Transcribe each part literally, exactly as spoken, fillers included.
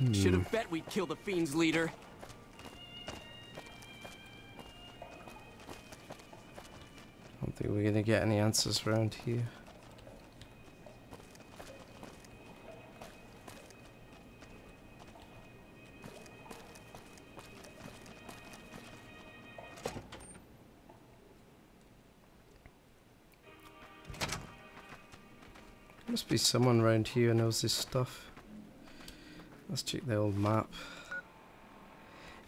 Hmm. Should have bet we'd kill the fiend's leader. I don't think we're gonna get any answers around here. Must be someone around here who knows this stuff. Let's check the old map.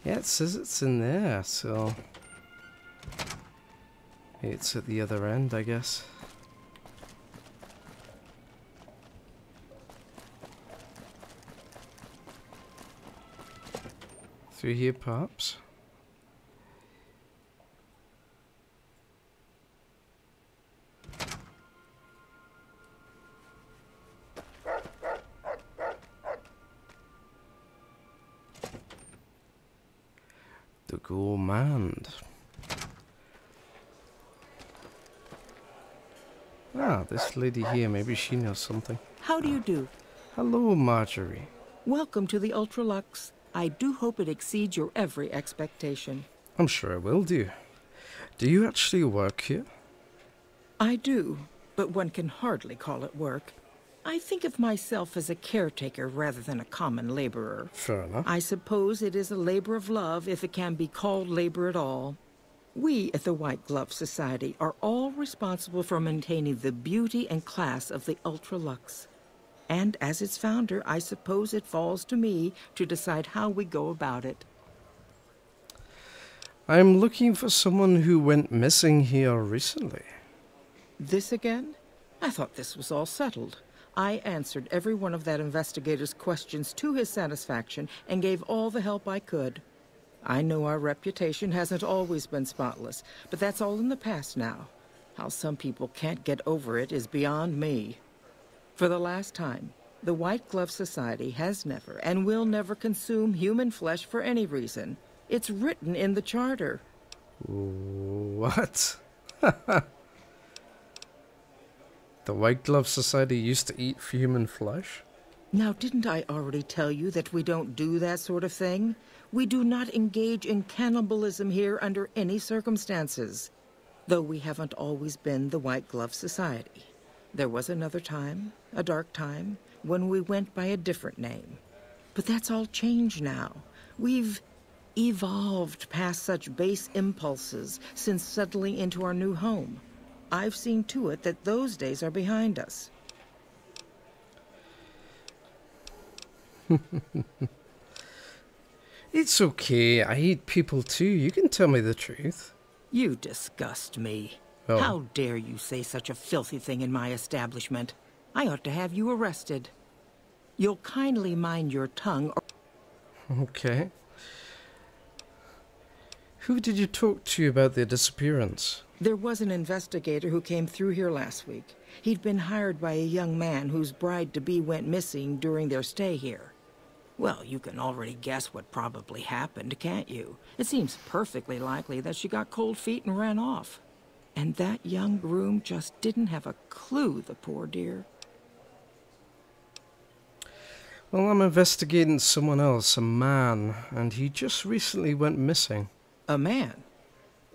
Yeah, it says it's in there, so it's at the other end, I guess. Through here, perhaps. Gourmand. Ah, this lady here, maybe she knows something. How do you do? Hello, Marjorie. Welcome to the Ultra Luxe. I do hope it exceeds your every expectation. I'm sure it will do. Do you actually work here? I do, but one can hardly call it work. I think of myself as a caretaker rather than a common laborer. Fair enough. I suppose it is a labor of love, if it can be called labor at all. We at the White Glove Society are all responsible for maintaining the beauty and class of the Ultra Luxe. And as its founder, I suppose it falls to me to decide how we go about it. I'm looking for someone who went missing here recently. This again? I thought this was all settled. I answered every one of that investigator's questions to his satisfaction and gave all the help I could. I know our reputation hasn't always been spotless, but that's all in the past now. How some people can't get over it is beyond me. For the last time, the White Glove Society has never and will never consume human flesh for any reason. It's written in the charter. What? The White Glove Society used to eat human flesh? Now, didn't I already tell you that we don't do that sort of thing? We do not engage in cannibalism here under any circumstances. Though we haven't always been the White Glove Society. There was another time, a dark time, when we went by a different name. But that's all changed now. We've evolved past such base impulses since settling into our new home. I've seen to it that those days are behind us. It's okay. I hate people too. You can tell me the truth. You disgust me. Oh. How dare you say such a filthy thing in my establishment? I ought to have you arrested. You'll kindly mind your tongue. Or okay. Who did you talk to about their disappearance? There was an investigator who came through here last week. He'd been hired by a young man whose bride-to-be went missing during their stay here. Well, you can already guess what probably happened, can't you? It seems perfectly likely that she got cold feet and ran off. And that young groom just didn't have a clue, the poor dear. Well, I'm investigating someone else, a man, and he just recently went missing. A man?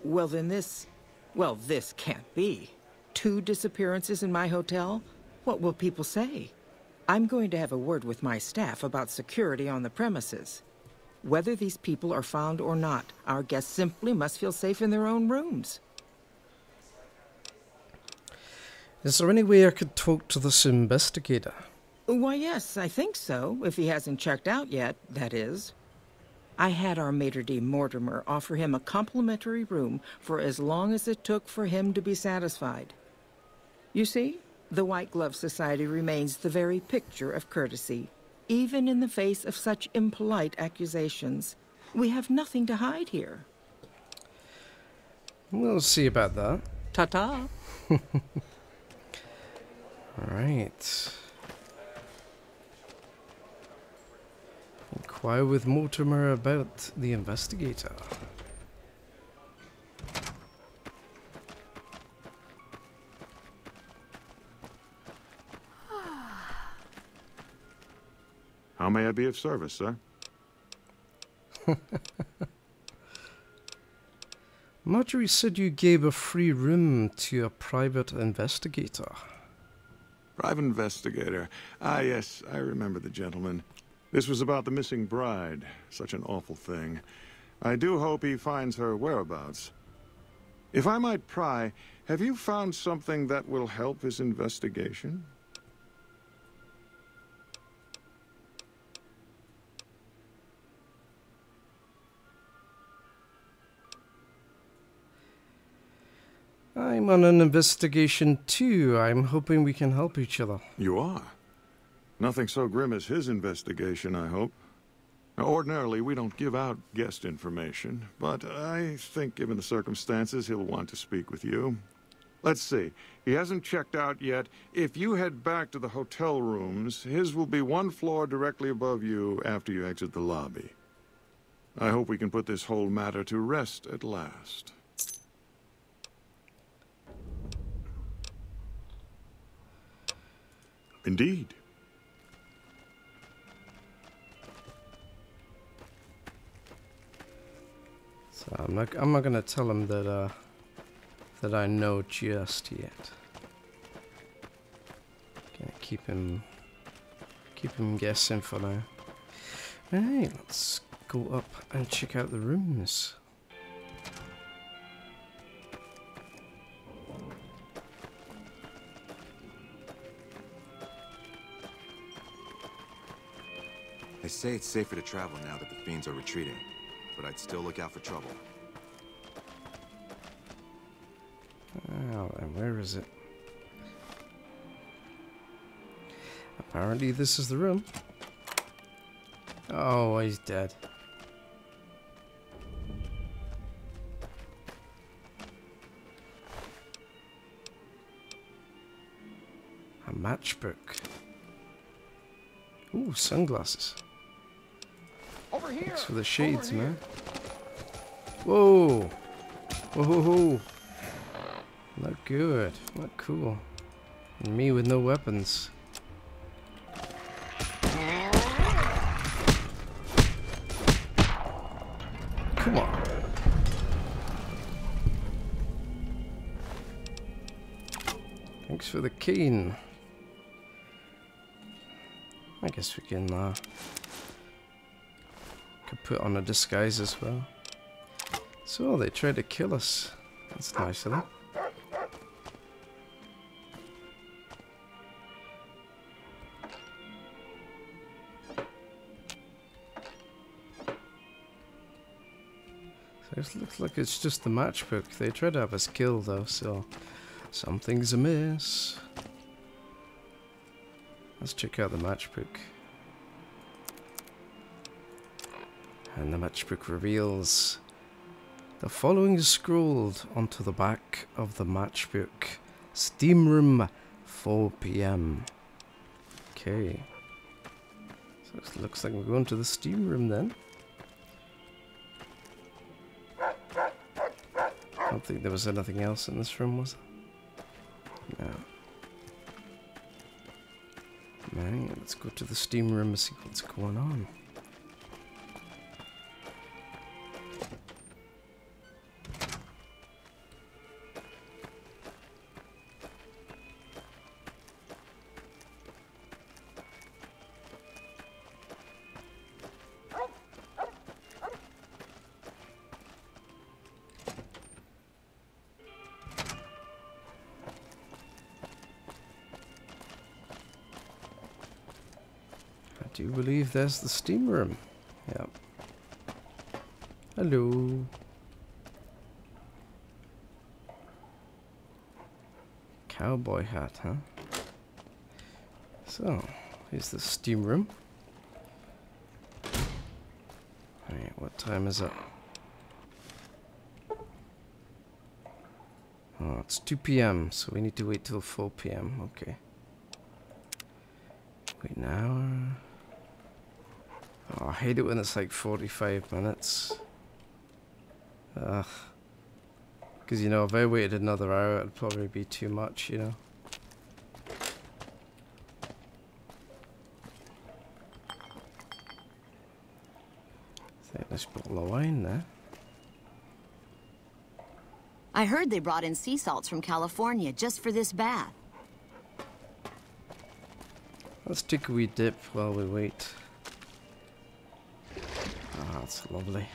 Well, then this... Well, this can't be. Two disappearances in my hotel? What will people say? I'm going to have a word with my staff about security on the premises. Whether these people are found or not, our guests simply must feel safe in their own rooms. Is there any way I could talk to this investigator? Why, yes, I think so. If he hasn't checked out yet, that is. I had our maitre d' Mortimer offer him a complimentary room for as long as it took for him to be satisfied. You see, the White Glove Society remains the very picture of courtesy, even in the face of such impolite accusations. We have nothing to hide here. We'll see about that. Ta-ta. All right. Inquire with Mortimer about the investigator. How How may I be of service, sir? Marjorie said you gave a free room to a private investigator. Private investigator. Ah, yes, I remember the gentleman. This was about the missing bride. Such an awful thing. I do hope he finds her whereabouts. If I might pry, have you found something that will help his investigation? I'm on an investigation too. I'm hoping we can help each other. You are? Nothing so grim as his investigation, I hope. Now, ordinarily, we don't give out guest information, but I think given the circumstances, he'll want to speak with you. Let's see. He hasn't checked out yet. If you head back to the hotel rooms, his will be one floor directly above you after you exit the lobby. I hope we can put this whole matter to rest at last. Indeed. So I'm not, I'm not gonna tell him that uh, that I know just yet. Gonna keep him keep him guessing for now. Alright, let's go up and check out the rooms. They say it's safer to travel now that the fiends are retreating, but I'd still look out for trouble. Oh, and where is it? Apparently this is the room. Oh, he's dead. A matchbook. Ooh, sunglasses. Over here. Thanks for the shades, man. Whoa! Whoa! Ho, ho. Not good. Not cool. And me with no weapons. Come on. Thanks for the cane. I guess we can. Uh, Could put on a disguise as well. So they tried to kill us. That's nice of them. So it looks like it's just the matchbook. They tried to have us killed though, so something's amiss. Let's check out the matchbook. And the matchbook reveals the following is scrolled onto the back of the matchbook. Steam room, four P M Okay. So it looks like we're going to the steam room then. I don't think there was anything else in this room, was there? No. Right, let's go to the steam room and see what's going on. Do you believe there's the steam room? Yep. Hello. Cowboy hat, huh? So, here's the steam room. Alright, what time is it? Oh, it's two P M, so we need to wait till four P M, okay. Wait an hour. Oh, I hate it when it's like forty-five minutes. Ugh. Because, you know, if I waited another hour, it'd probably be too much, you know. Let's put the wine there. I heard they brought in sea salts from California just for this bath. Let's take a wee dip while we wait. Ah, oh, that's lovely.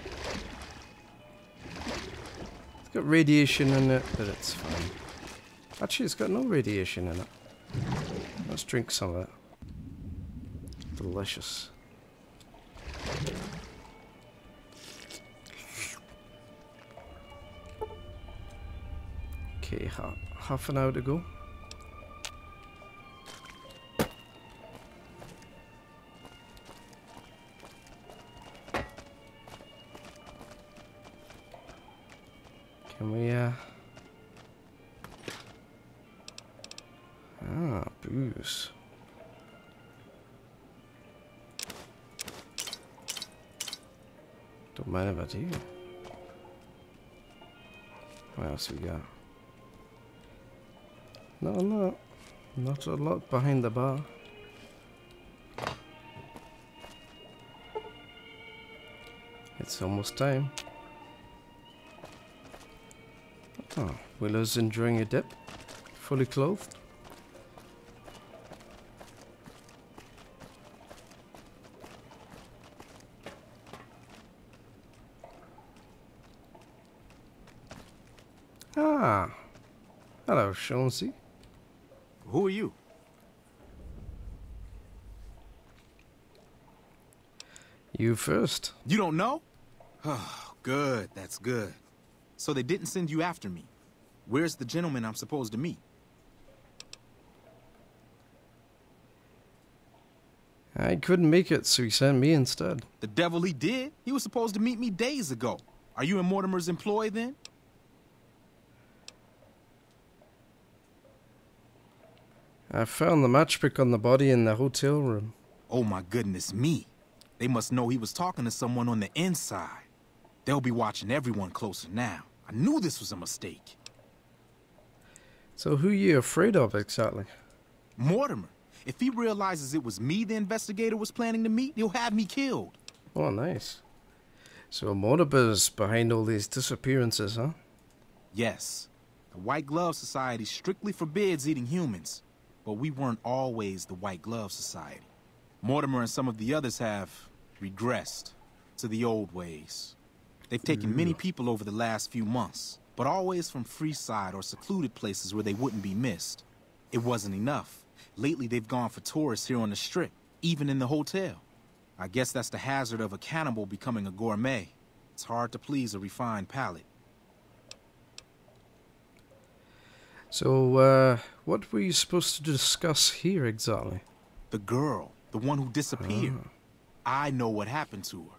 It's got radiation in it, but it's fine. Actually, it's got no radiation in it. Let's drink some of it. Delicious. Okay, ha half an hour to go. Can we, uh... ah, booze. Don't mind if I do. What else we got? Not a lot. Not a lot behind the bar. It's almost time. Oh, Willow's enjoying a dip. Fully clothed. Ah. Hello, Chauncey. Who are you? You first. You don't know? Oh, good. That's good. So they didn't send you after me. Where's the gentleman I'm supposed to meet? I couldn't make it, so he sent me instead. The devil he did? He was supposed to meet me days ago. Are you in Mortimer's employ then? I found the matchbook on the body in the hotel room. Oh my goodness me. They must know he was talking to someone on the inside. They'll be watching everyone closer now. I knew this was a mistake. So who are you afraid of exactly? Mortimer. If he realizes it was me the investigator was planning to meet, he'll have me killed. Oh, nice. So Mortimer's behind all these disappearances, huh? Yes. The White Glove Society strictly forbids eating humans. But we weren't always the White Glove Society. Mortimer and some of the others have regressed to the old ways. They've taken Ooh. many people over the last few months, but always from Freeside or secluded places where they wouldn't be missed. It wasn't enough. Lately, they've gone for tourists here on the Strip, even in the hotel. I guess that's the hazard of a cannibal becoming a gourmet. It's hard to please a refined palate. So, uh, what were you supposed to discuss here exactly? The girl, the one who disappeared. Oh. I know what happened to her.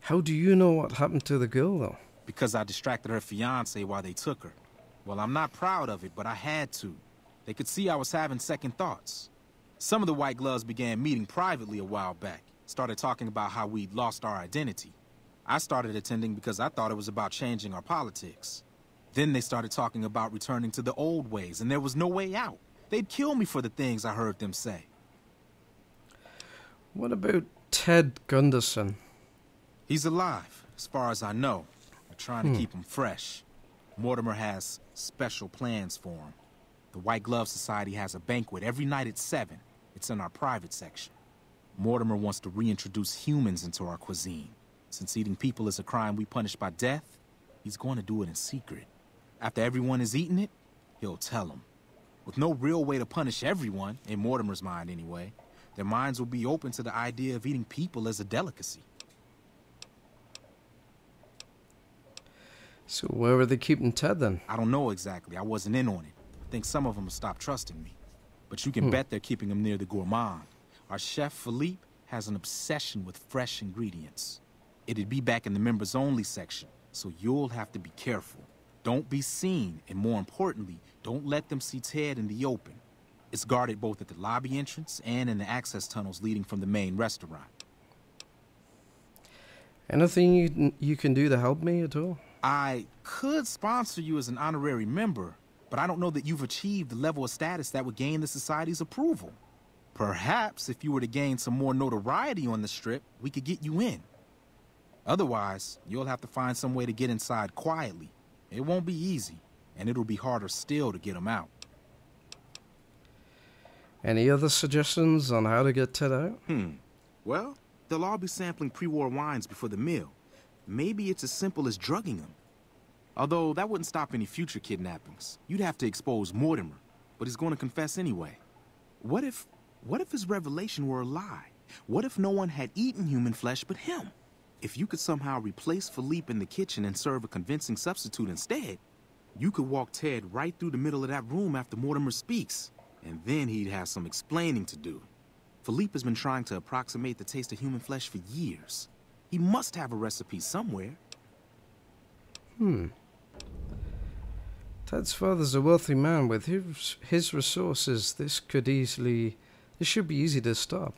How do you know what happened to the girl, though? Because I distracted her fiancé while they took her. Well, I'm not proud of it, but I had to. They could see I was having second thoughts. Some of the White Gloves began meeting privately a while back, started talking about how we'd lost our identity. I started attending because I thought it was about changing our politics. Then they started talking about returning to the old ways, and there was no way out. They'd kill me for the things I heard them say. What about Ted Gunderson? He's alive, as far as I know. We're trying hmm. to keep him fresh. Mortimer has special plans for him. The White Glove Society has a banquet every night at seven. It's in our private section. Mortimer wants to reintroduce humans into our cuisine. Since eating people is a crime we punish by death, he's going to do it in secret. After everyone has eaten it, he'll tell them. With no real way to punish everyone, in Mortimer's mind anyway, their minds will be open to the idea of eating people as a delicacy. So where were they keeping Ted then? I don't know exactly. I wasn't in on it. I think some of them have stopped trusting me. But you can hmm. bet they're keeping him near the Gourmand. Our chef, Philippe, has an obsession with fresh ingredients. It'd be back in the members-only section, so you'll have to be careful. Don't be seen, and more importantly, don't let them see Ted in the open. It's guarded both at the lobby entrance and in the access tunnels leading from the main restaurant. Anything you, you can do to help me at all? I could sponsor you as an honorary member, but I don't know that you've achieved the level of status that would gain the society's approval. Perhaps if you were to gain some more notoriety on the Strip, we could get you in. Otherwise, you'll have to find some way to get inside quietly. It won't be easy, and it'll be harder still to get them out. Any other suggestions on how to get Ted out? Hmm. Well, they'll all be sampling pre-war wines before the meal. Maybe it's as simple as drugging him. Although, that wouldn't stop any future kidnappings. You'd have to expose Mortimer, but he's going to confess anyway. What if... what if his revelation were a lie? What if no one had eaten human flesh but him? If you could somehow replace Philippe in the kitchen and serve a convincing substitute instead, you could walk Ted right through the middle of that room after Mortimer speaks, and then he'd have some explaining to do. Philippe has been trying to approximate the taste of human flesh for years. He must have a recipe somewhere. Hmm. Ted's father's a wealthy man. With his, his resources, this could easily... this should be easy to stop.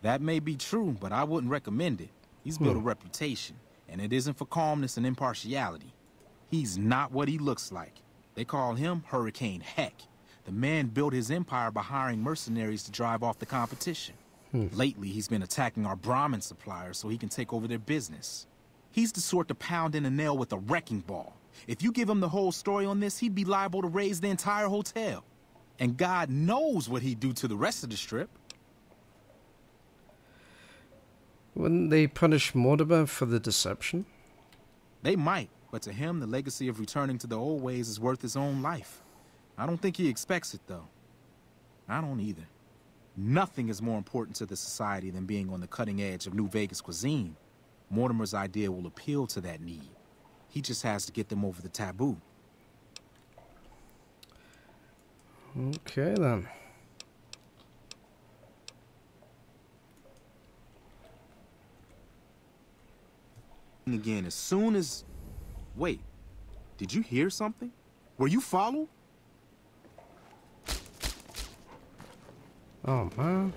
That may be true, but I wouldn't recommend it. He's built a reputation, and it isn't for calmness and impartiality. He's not what he looks like. They call him Hurricane Heck. The man built his empire by hiring mercenaries to drive off the competition. Hmm. Lately, he's been attacking our Brahmin suppliers so he can take over their business. He's the sort to pound in a nail with a wrecking ball. If you give him the whole story on this, he'd be liable to raise the entire hotel. And God knows what he'd do to the rest of the Strip. Wouldn't they punish Mortimer for the deception? They might, but to him, the legacy of returning to the old ways is worth his own life. I don't think he expects it, though. I don't either. Nothing is more important to the society than being on the cutting edge of New Vegas cuisine. Mortimer's idea will appeal to that need. He just has to get them over the taboo. Okay, then. Again, as soon as... Wait, did you hear something? Were you followed? Oh, man.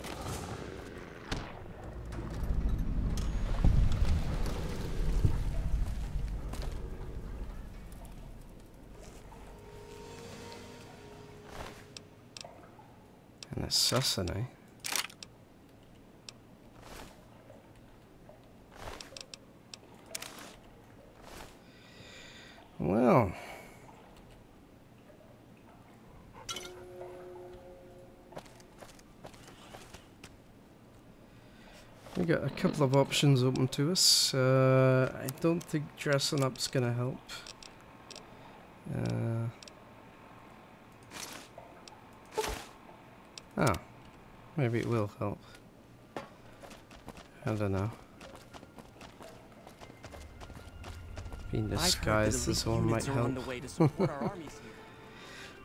An assassin, eh? Well, we got a couple of options open to us. Uh, I don't think dressing up's gonna help. Uh, ah, maybe it will help. I don't know. In disguise, this one might help. On the way to support our armies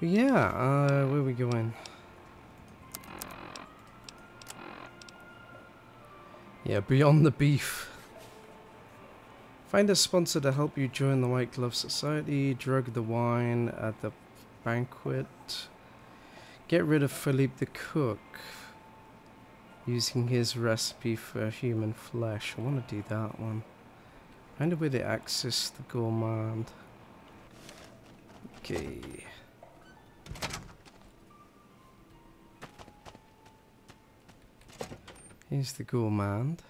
here. Yeah, uh, where are we going? Yeah, beyond the beef. Find a sponsor to help you join the White Glove Society. Drug the wine at the banquet. Get rid of Philippe the cook. Using his recipe for human flesh. I want to do that one. Find a way to access the Gourmand. Okay. Here's the Gourmand.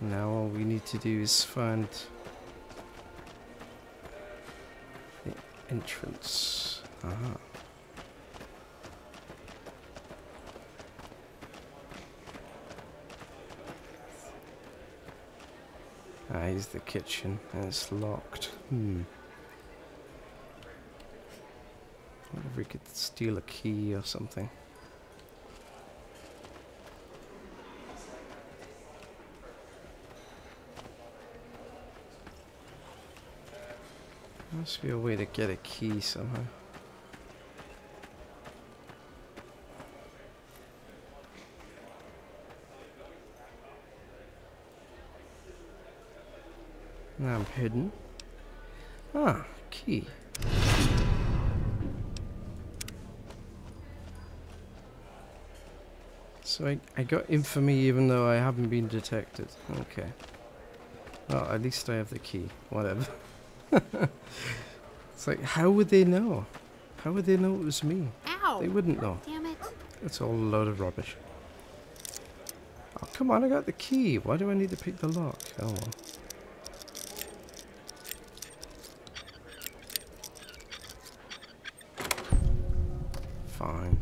Now all we need to do is find the entrance. Aha. Ah, here's the kitchen, and it's locked. Hmm. I wonder if we could steal a key or something. There must be a way to get a key somehow. Now I'm hidden. Ah, key. So I, I got infamy even though I haven't been detected. Okay. Well, at least I have the key. Whatever. It's like, how would they know? How would they know it was me? Ow! They wouldn't know. Damn it. That's all a load of rubbish. Oh, come on, I got the key. Why do I need to pick the lock? Oh, well. Fine.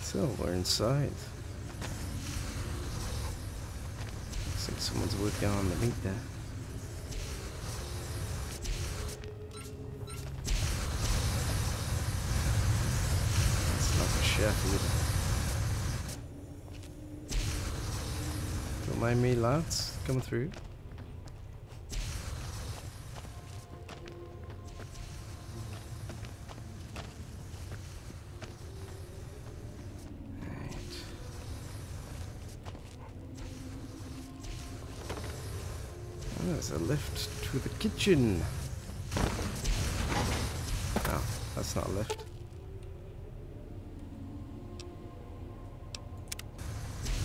So, we're inside. Looks like someone's working on the meat there. That's not a chef either. Don't mind me, lads. Coming through. There's a lift to the kitchen. No, that's not a lift.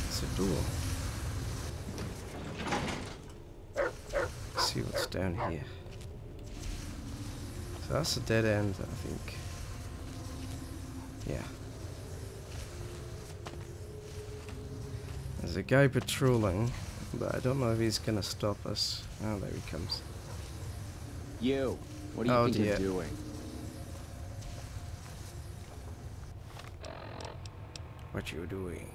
It's a door. Let's see what's down here. So that's a dead end, I think. Yeah. There's a guy patrolling. But I don't know if he's gonna stop us. Oh, there he comes. You! What do you oh, think dear. you're doing? What you doing?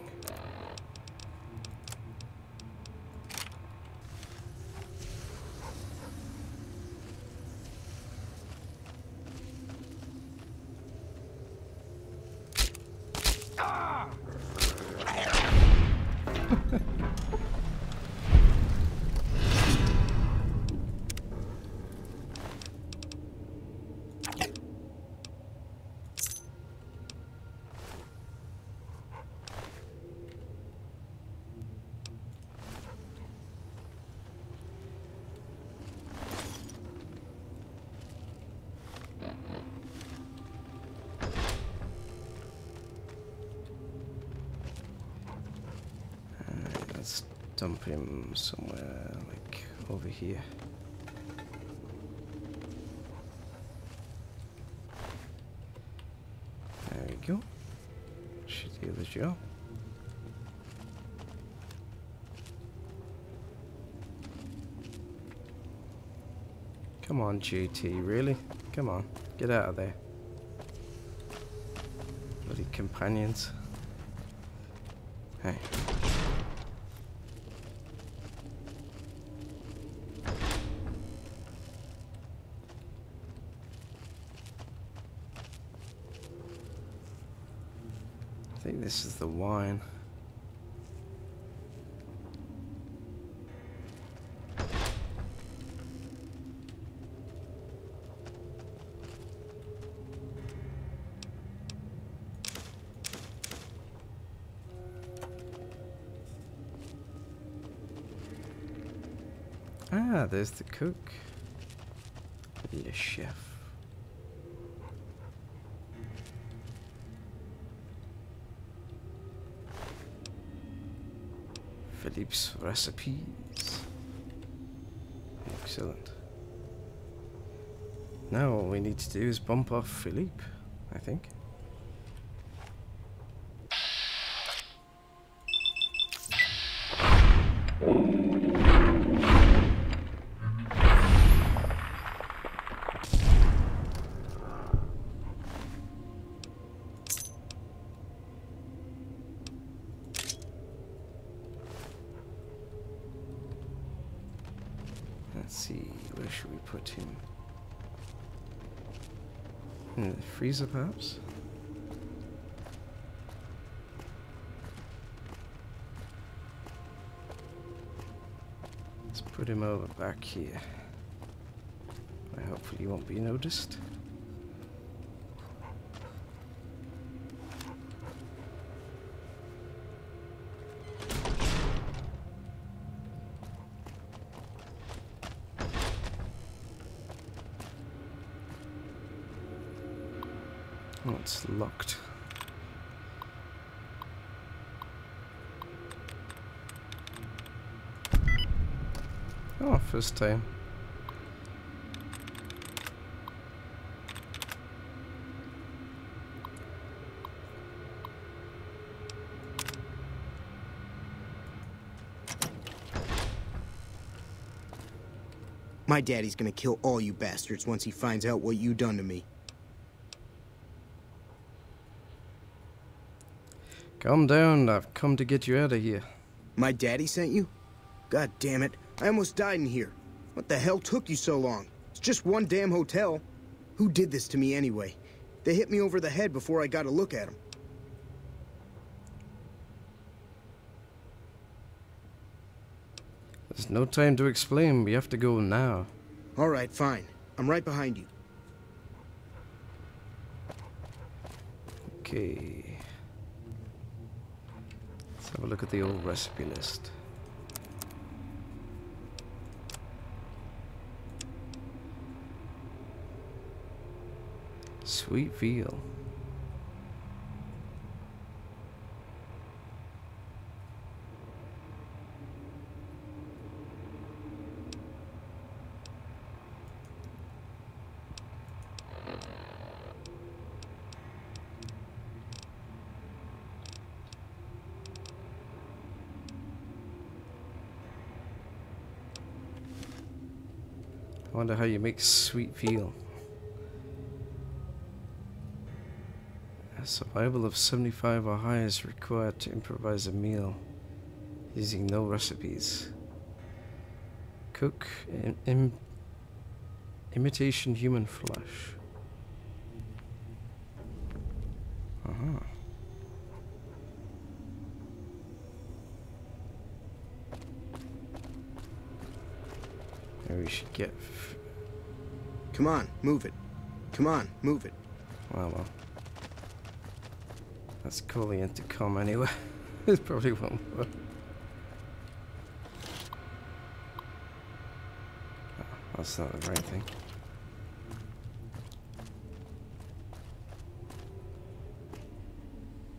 Dump him somewhere, like over here. There we go. Should do the job. Come on, G T, really? Come on, get out of there. Bloody companions. Hey. I think this is the wine. Ah, there's the cook. The chef. Philippe's recipes. Excellent. Now all we need to do is bump off Philippe, I think. Freezer, perhaps? Let's put him over back here. Where hopefully he won't be noticed. Oh, it's locked. Oh, first time. My daddy's gonna kill all you bastards once he finds out what you done to me. Calm down, I've come to get you out of here. My daddy sent you? God damn it, I almost died in here. What the hell took you so long? It's just one damn hotel. Who did this to me anyway? They hit me over the head before I got a look at them. There's no time to explain. We have to go now. All right, fine. I'm right behind you. Okay. Let's have a look at the old recipe list. Sweet veal. I wonder how you make sweet veal. Survival of seventy-five or higher is required to improvise a meal using no recipes. Cook in, in, imitation human flesh. Uh-huh. Maybe we should get... F Come on, move it. Come on, move it. Well, well. Let's call the intercom anyway. It probably won't work. Oh, that's not the right thing.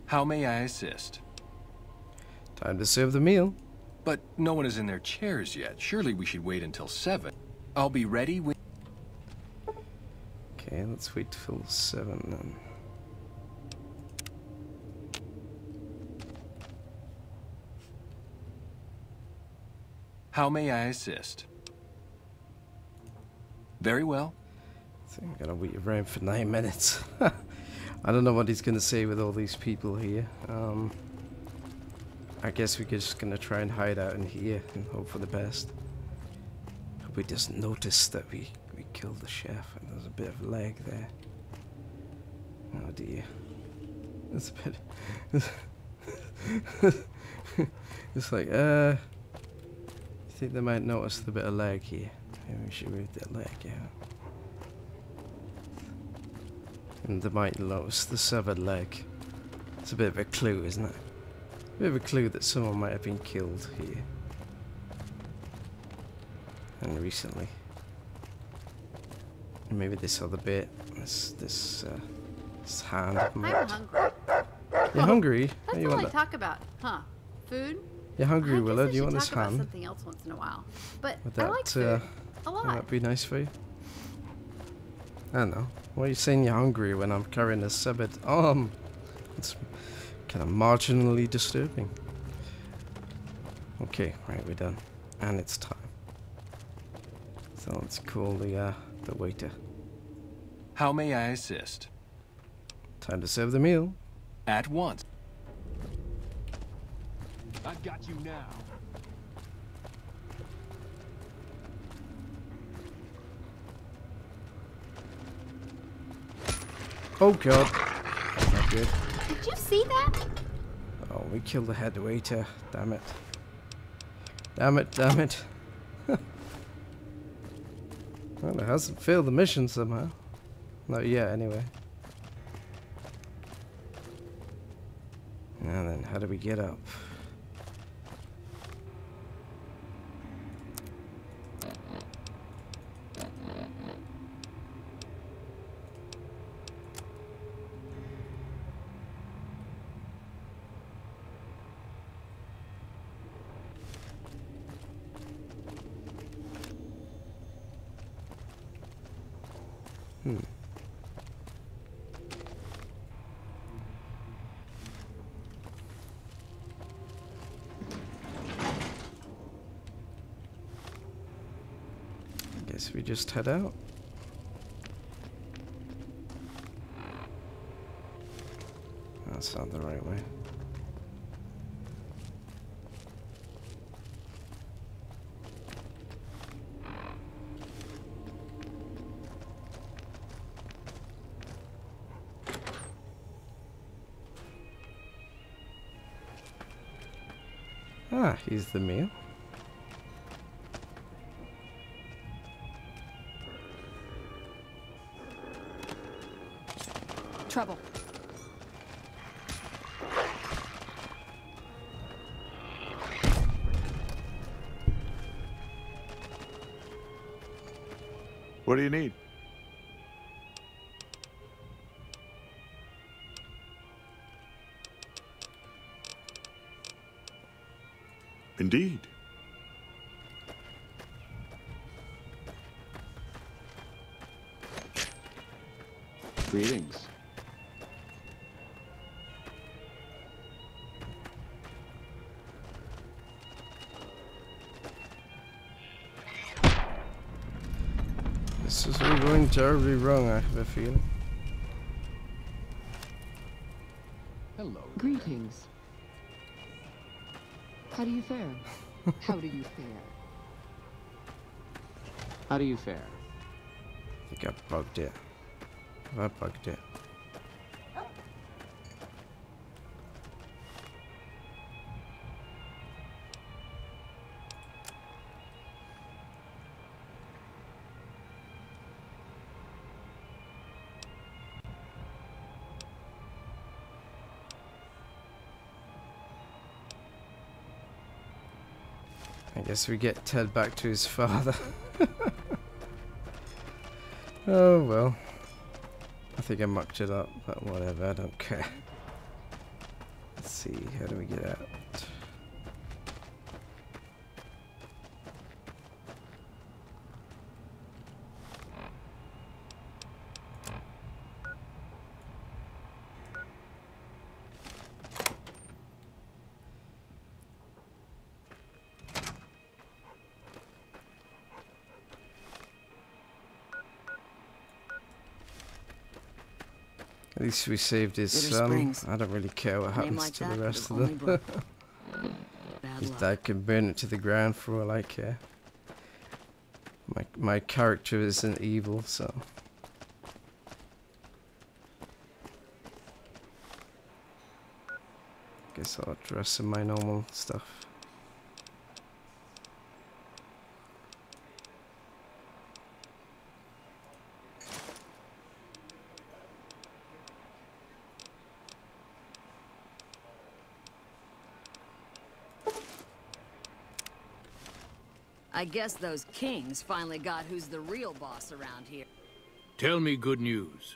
How may I assist? Time to serve the meal. But no one is in their chairs yet. Surely we should wait until seven. I'll be ready when... Okay, let's wait till seven then. How may I assist? Very well. I think I'm gonna wait around for nine minutes. I don't know what he's gonna say with all these people here. Um, I guess we're just gonna try and hide out in here and hope for the best. Hope he doesn't notice that we, we killed the chef. And there's a bit of lag there. Oh dear. It's a bit... It's like, uh... I think they might notice the bit of lag here. Maybe we should move that lag out. And they might notice the severed leg. It's a bit of a clue, isn't it? A bit of a clue that someone might have been killed here. And recently. And maybe this other bit. This, this, uh, this hand. I'm hungry. You're hungry? That's all I talk about, huh? Food? You're hungry, Willow. Do you want this ham? I talk about something else once in a while, but would that, I like food, uh, a lot. Would that be nice for you? I don't know. Why are you saying you're hungry when I'm carrying a severed arm? It's kind of marginally disturbing. Okay, right, we're done, and it's time. So let's call the uh, the waiter. How may I assist? Time to serve the meal. At once. I've got you now. Oh god. Not good. Did you see that? Oh, we killed the head waiter. Damn it. Damn it, damn it. Well, it hasn't failed the mission somehow. Not yet, anyway. Now then, how do we get up? Hmm. I guess we just head out. That's not the right way. Ah, here's the meal. Trouble. What do you need? Indeed. Greetings. This is all going terribly wrong, I have a feeling. Hello. Greetings. How do you fare? How do you fare? How do you fare? I think I bugged it. I bugged it. Oh. I guess we get Ted back to his father. Oh well. I think I mucked it up, but whatever, I don't care. Let's see, how do we get out? At least we saved his son. I don't really care what happens to the rest of them. His dad can burn it to the ground for all I care. My my character isn't evil, so. Guess I'll dress in my normal stuff. I guess those kings finally got who's the real boss around here. Tell me good news.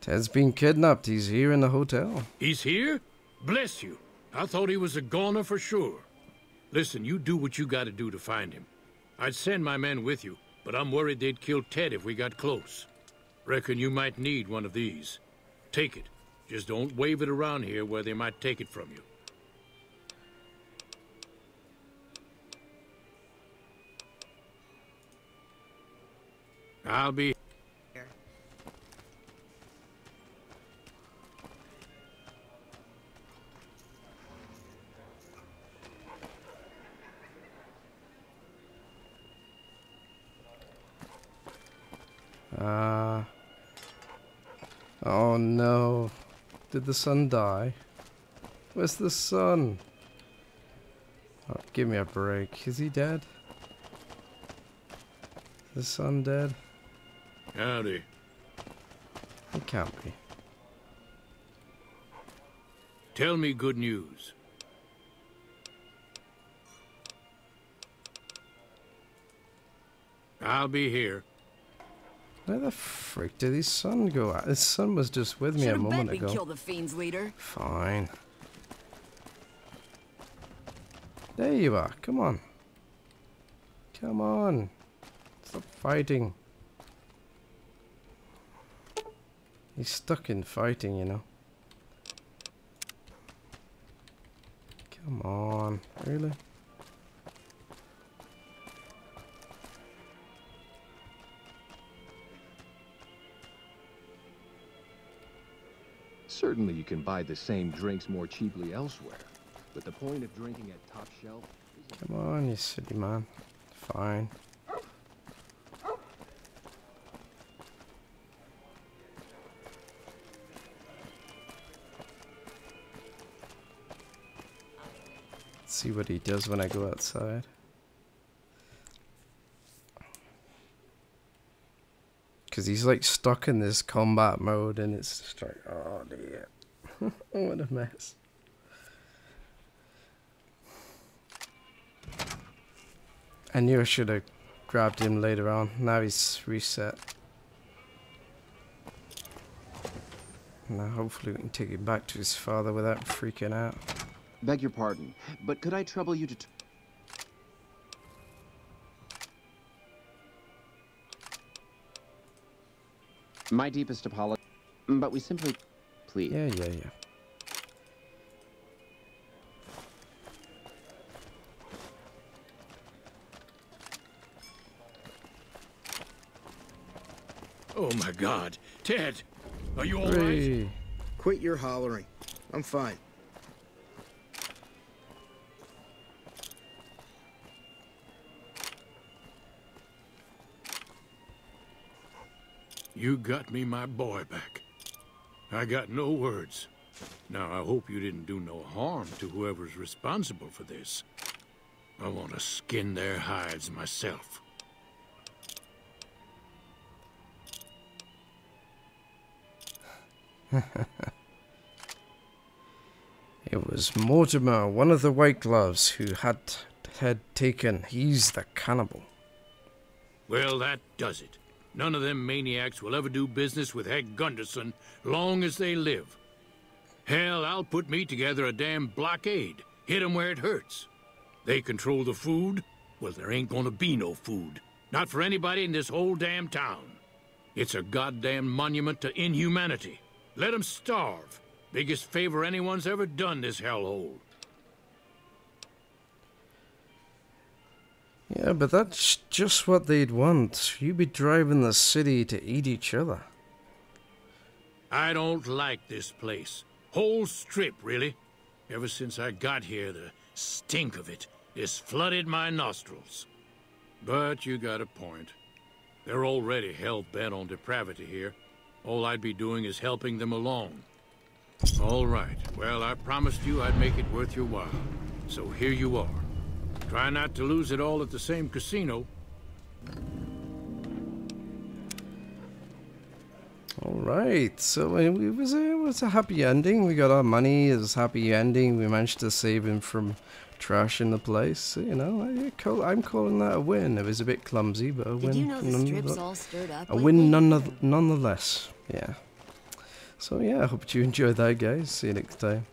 Ted's been kidnapped. He's here in the hotel. He's here? Bless you. I thought he was a goner for sure. Listen, you do what you gotta do to find him. I'd send my men with you, but I'm worried they'd kill Ted if we got close. Reckon you might need one of these. Take it. Just don't wave it around here where they might take it from you. I'll be here. Uh, oh no. Did the sun die? Where's the sun? Oh, give me a break. Is he dead? Is the sun dead? Howdy. It can't be. Tell me good news. I'll be here. Where the frick did his son go out? His son was just with me a moment ago. Kill the fiend's leader. Fine. There you are. Come on. Come on. Stop fighting. He's stuck in fighting, you know. Come on, really? Certainly you can buy the same drinks more cheaply elsewhere, but the point of drinking at Top Shelf... Come on, you silly man. Fine. Let's see what he does when I go outside. Because he's like stuck in this combat mode and it's just like, oh dear. What a mess. I knew I should have grabbed him later on. Now he's reset. Now hopefully we can take him back to his father without freaking out. Beg your pardon, but could I trouble you to... T My deepest apology, but we simply... Please. Yeah, yeah, yeah. Oh my God, Ted, are you all right? Quit your hollering. I'm fine. You got me my boy back. I got no words. Now, I hope you didn't do no harm to whoever's responsible for this. I want to skin their hides myself. It was Mortimer, one of the White Gloves, who had had taken. He's the cannibal. Well, that does it. None of them maniacs will ever do business with Ted Gunderson long as they live. Hell, I'll put me together a damn blockade. Hit them where it hurts. They control the food? Well, there ain't gonna be no food. Not for anybody in this whole damn town. It's a goddamn monument to inhumanity. Let them starve. Biggest favor anyone's ever done this hellhole. Yeah, but that's just what they'd want. You'd be driving the city to eat each other. I don't like this place. Whole strip, really. Ever since I got here, the stink of it has flooded my nostrils. But you got a point. They're already hell-bent on depravity here. All I'd be doing is helping them along. All right. Well, I promised you I'd make it worth your while. So here you are. Try not to lose it all at the same casino. All right, so it was a, it was a happy ending. We got our money. It was a happy ending. We managed to save him from trashing the place. So, you know, I call, I'm calling that a win. It was a bit clumsy, but a Did win. You know the strip's all stirred up a like win none, nonetheless. Yeah. So yeah, I hope you enjoyed that, guys. See you next time.